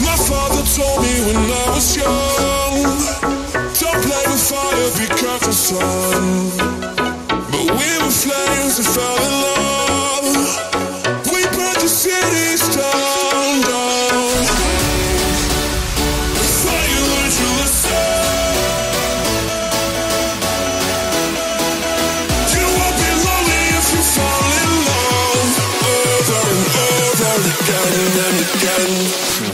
My father told me when I was young, don't play with fire, be careful son. But we were flames and fell in love. We burnt the cities down. The fire learned you a soul. You won't be lonely if you fall in love. Over and over again and again. Over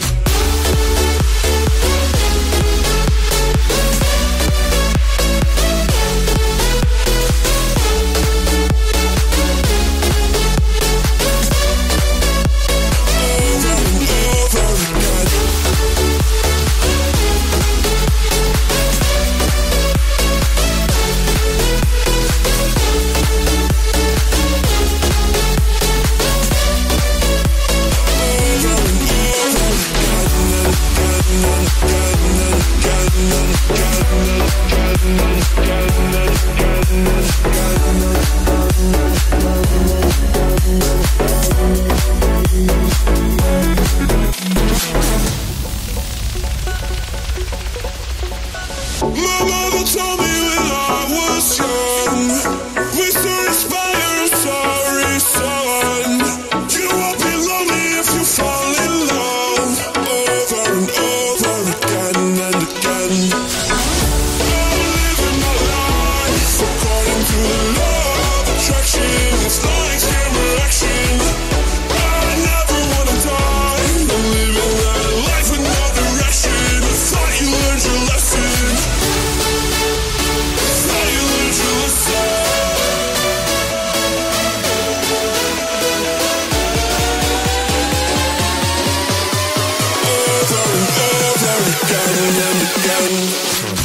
and over again and again.